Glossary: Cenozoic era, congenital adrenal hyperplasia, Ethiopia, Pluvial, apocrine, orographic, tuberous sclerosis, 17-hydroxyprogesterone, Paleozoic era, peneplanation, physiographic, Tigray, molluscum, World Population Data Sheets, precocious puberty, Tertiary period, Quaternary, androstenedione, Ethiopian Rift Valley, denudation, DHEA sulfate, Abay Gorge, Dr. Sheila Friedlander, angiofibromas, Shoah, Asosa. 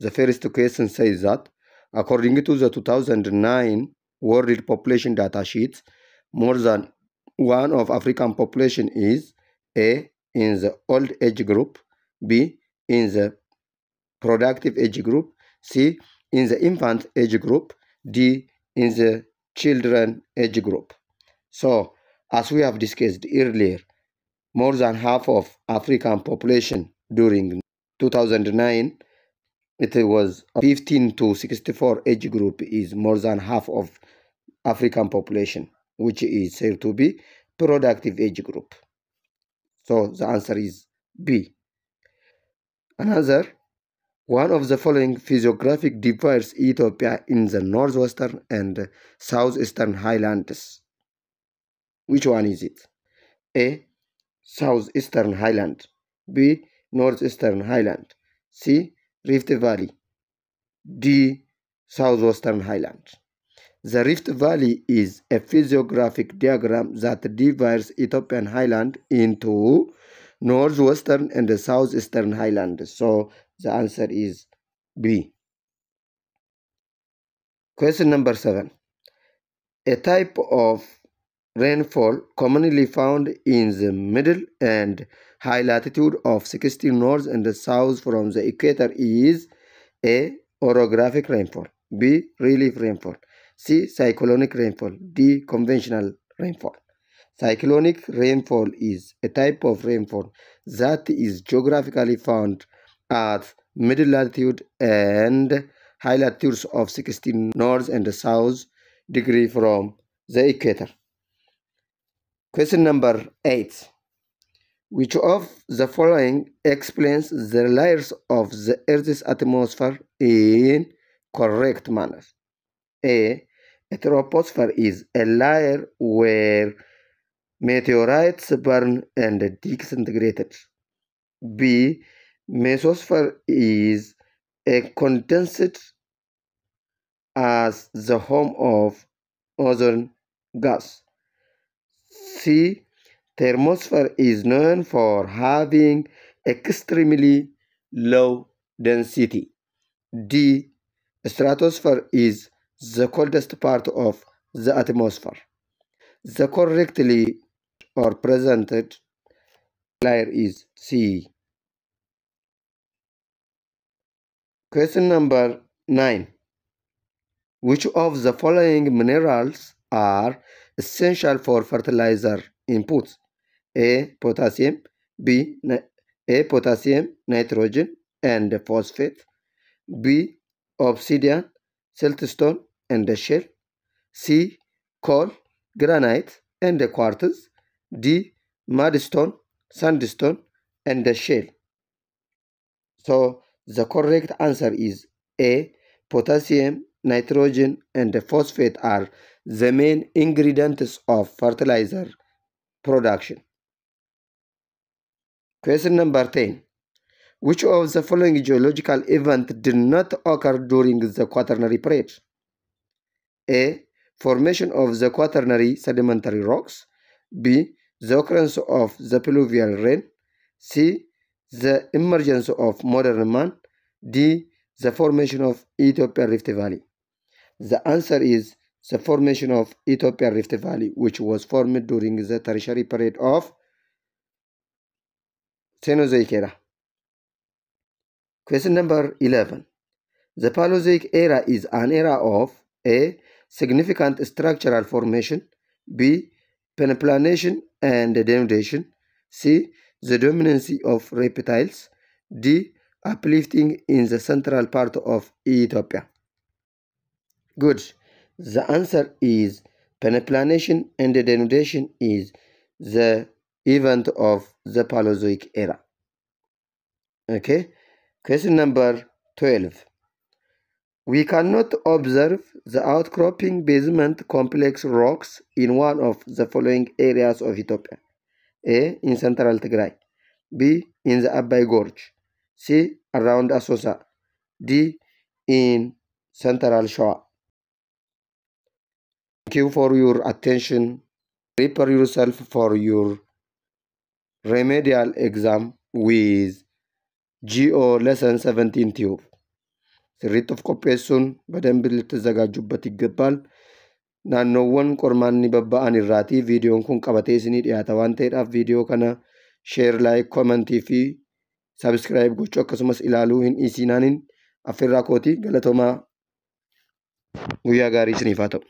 The first question says that according to the 2009 World Population Data Sheets, more than one of African population is A, in the old age group, B, in the productive age group, C, in the infant age group, D, in the children age group. So, as we have discussed earlier, more than half of African population during 2009, it was 15 to 64 age group is more than half of African population, which is said to be productive age group. So the answer is B. Another, one of the following physiographic divides Ethiopia in the northwestern and southeastern highlands. Which one is it? A, southeastern highland, B, northeastern highland, C, Rift Valley, D, southwestern highland. The Rift Valley is a physiographic diagram that divides Ethiopian highland into northwestern and the southeastern highland. So the answer is B. Question number 7. A type of rainfall commonly found in the middle and high latitude of 60 north and the south from the equator is A, orographic rainfall, B, relief rainfall, C, cyclonic rainfall, D, conventional rainfall. Cyclonic rainfall is a type of rainfall that is geographically found at middle latitude and high latitudes of 60 north and the south degree from the equator. Question number 8. Which of the following explains the layers of the Earth's atmosphere in correct manner? A, a troposphere is a layer where meteorites burn and disintegrated. B, mesosphere is a condensate as the home of ozone gas. C, thermosphere is known for having extremely low density. D, stratosphere is the coldest part of the atmosphere. The correctly or presented layer is C. Question number 9. Which of the following minerals are essential for fertilizer inputs? A, potassium, B, nitrogen and phosphate, B, obsidian, siltstone and shale, C, coal, granite and quartz, D, mudstone, sandstone and shale. So the correct answer is A, potassium, nitrogen and phosphate are the main ingredients of fertilizer production. Question number 10. Which of the following geological event did not occur during the Quaternary period? A, formation of the Quaternary sedimentary rocks, B, the occurrence of the Pluvial Rain, C, the emergence of modern man, D, the formation of Ethiopian Rift Valley. The answer is the formation of Ethiopian Rift Valley, which was formed during the Tertiary period of Cenozoic era. Question number 11. The Paleozoic era is an era of A, significant structural formation, B, peneplanation and denudation, C, the dominancy of reptiles, D, uplifting in the central part of Ethiopia. Good. The answer is peneplanation and denudation is the event of the Paleozoic era. Okay. Question number 12. We cannot observe the outcropping basement complex rocks in one of the following areas of Ethiopia. A, in central Tigray, B, in the Abay Gorge, C, around Asosa, D, in central Shoah. Thank you for your attention. Prepare yourself for your remedial exam with GO lesson 17 tube. The rate of copulation, በደንብ ልትዘጋጁበት ይገባል. ናኖውን ቆርማን ንበባአን ይራቲ ቪዲዮን ኩን ቀበቴስኒ ዲያታዋን ተዳፍ ቪዲዮ ከነ ሼር ላይክ ኮሜንት ፊ ሰብስክራይብ ጎጮ ከስመስ ኢላሉ ሂን ኢሲናኒን አፈራኮቲ ገለቶማ ጉያ ጋሪስኒ ፋተው